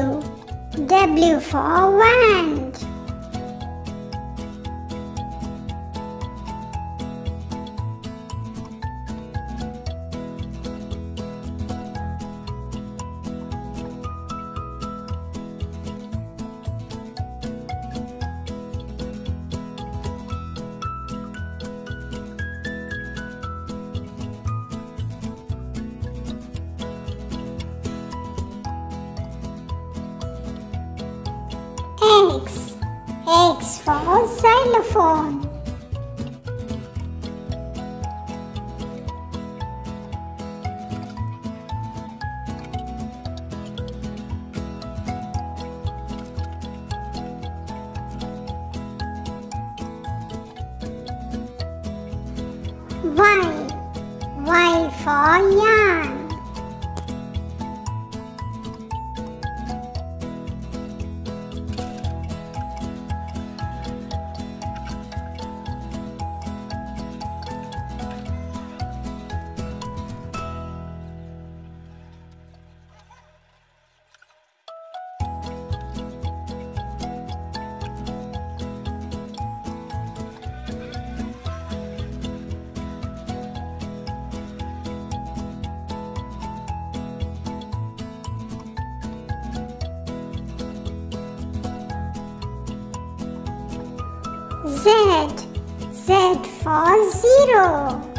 W. W for wand. X. X for xylophone. Y. Y for yarn. Z. Z for zero.